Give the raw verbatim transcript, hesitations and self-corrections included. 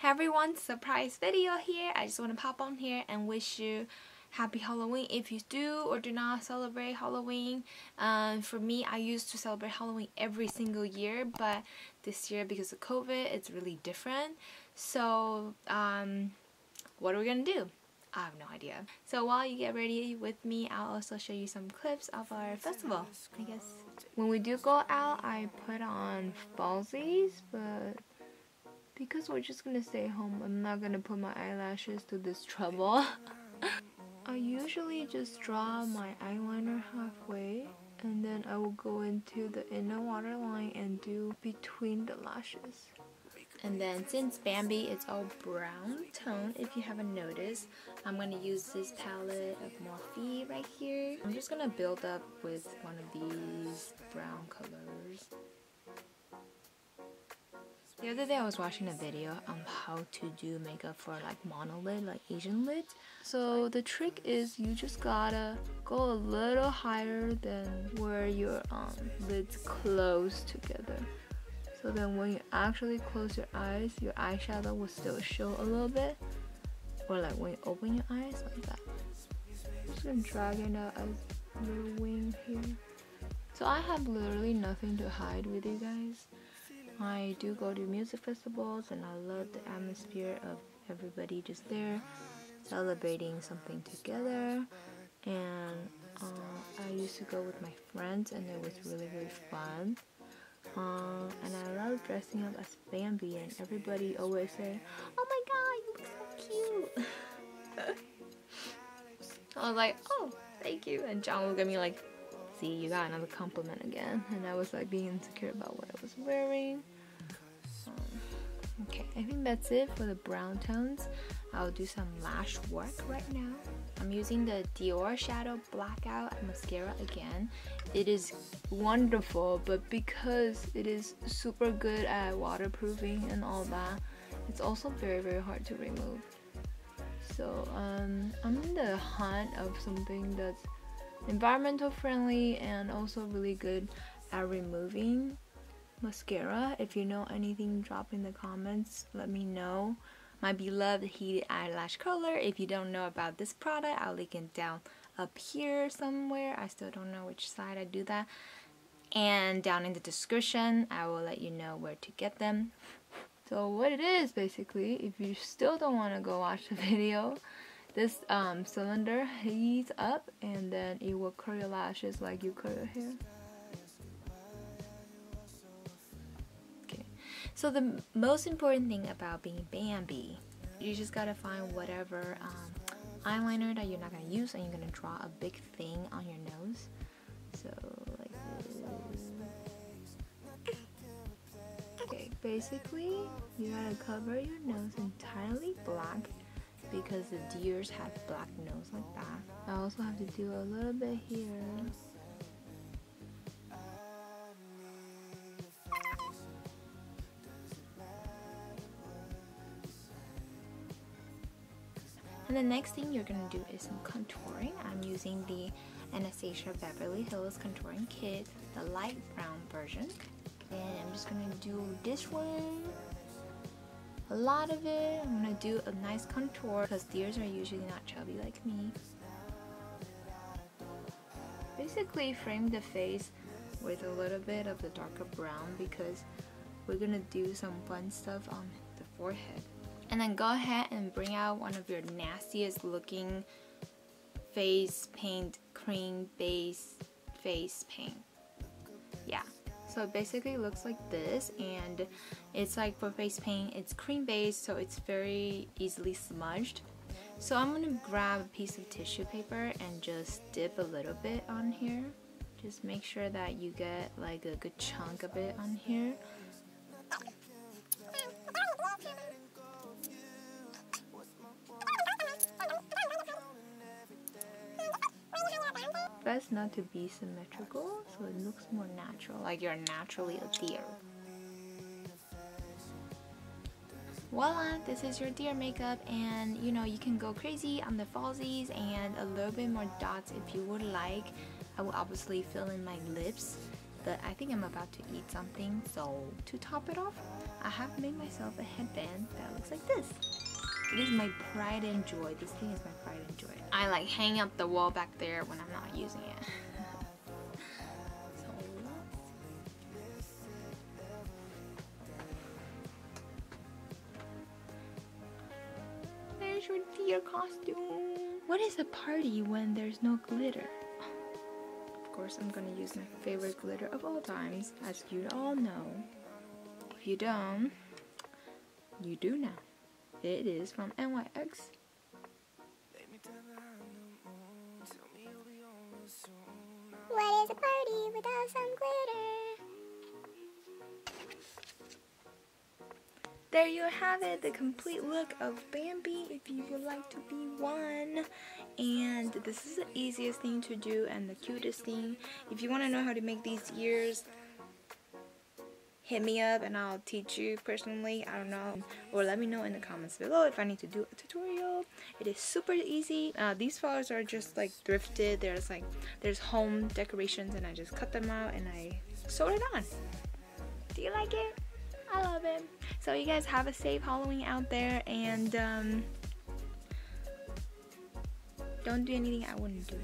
Hey everyone, surprise video here. I just want to pop on here and wish you happy Halloween if you do or do not celebrate Halloween. Um, for me, I used to celebrate Halloween every single year, but this year because of COVID, it's really different. So, um, what are we gonna do? I have no idea. So while you get ready with me, I'll also show you some clips of our festival, I guess. When we do go out, I put on falsies, but because we're just gonna stay home, I'm not gonna put my eyelashes to this trouble. I usually just draw my eyeliner halfway, and then I will go into the inner waterline and do between the lashes. And then since Bambi is all brown tone, if you haven't noticed, I'm gonna use this palette of Morphe right here. I'm just gonna build up with one of these brown colors. The other day I was watching a video on how to do makeup for like monolid, like Asian lids. So the trick is you just gotta go a little higher than where your um, lids close together. So then when you actually close your eyes, your eyeshadow will still show a little bit. Or like when you open your eyes, like that. I'm just gonna drag it out as a little wing here. So I have literally nothing to hide with you guys. I do go to music festivals and I love the atmosphere of everybody just there celebrating something together, and uh, I used to go with my friends and it was really really fun, uh, and I love dressing up as Bambi and everybody always say, "Oh my god, you look so cute." I was like, "Oh, thank you," and John looked at me like, "See, you got another compliment again," and I was like being insecure about what I was wearing. Um, okay, I think that's it for the brown tones. I'll do some lash work right now. I'm using the Dior Shadow Blackout Mascara again. It is wonderful, but because it is super good at waterproofing and all that, it's also very very hard to remove. So um, I'm in the hunt of something that's environmental friendly and also really good at removing mascara. If you know anything, drop in the comments, let me know. My beloved Heated Eyelash Curler, if you don't know about this product, I'll link it down up here somewhere. I still don't know which side I do that, and down in the description I will let you know where to get them. So what it is basically, if you still don't want to go watch the video, this um, cylinder heats up and then it will curl your lashes like you curl your hair. Okay. So the most important thing about being Bambi, you just gotta find whatever um, eyeliner that you're not gonna use, and you're gonna draw a big thing on your nose. So like this. Okay, basically you gotta cover your nose entirely black, because the deers have black nose like that. I also have to do a little bit here. And the next thing you're gonna do is some contouring. I'm using the Anastasia Beverly Hills Contouring Kit, the light brown version. And I'm just gonna do this one. A lot of it. I'm gonna do a nice contour because deers are usually not chubby like me. Basically frame the face with a little bit of the darker brown because we're gonna do some fun stuff on the forehead. And then go ahead and bring out one of your nastiest looking face paint, cream base face paint. Yeah. So it basically looks like this, and it's like for face paint, it's cream based, so it's very easily smudged. So I'm gonna grab a piece of tissue paper and just dip a little bit on here. Just make sure that you get like a good chunk of it on here. Best not to be symmetrical so it looks more natural, like you're naturally a deer. Voila, this is your deer makeup, and you know you can go crazy on the falsies and a little bit more dots if you would like. I will obviously fill in my lips but I think I'm about to eat something, so to top it off, I have made myself a headband that looks like this. It is my pride and joy. This thing is my pride and joy. I like hang up the wall back there when I'm not using it. There's your Dior costume. What is a party when there's no glitter? Of course, I'm gonna use my favorite glitter of all times, as you all know. If you don't, you do now. It is from N Y X. What is a party without some glitter? There you have it, the complete look of Bambi if you would like to be one. And this is the easiest thing to do and the cutest thing. If you want to know how to make these ears, hit me up and I'll teach you personally, I don't know, or let me know in the comments below if I need to do a tutorial. It is super easy. Uh, these flowers are just like thrifted. There's like, there's home decorations and I just cut them out and I sewed it on. Do you like it? I love it. So you guys have a safe Halloween out there, and um, don't do anything I wouldn't do.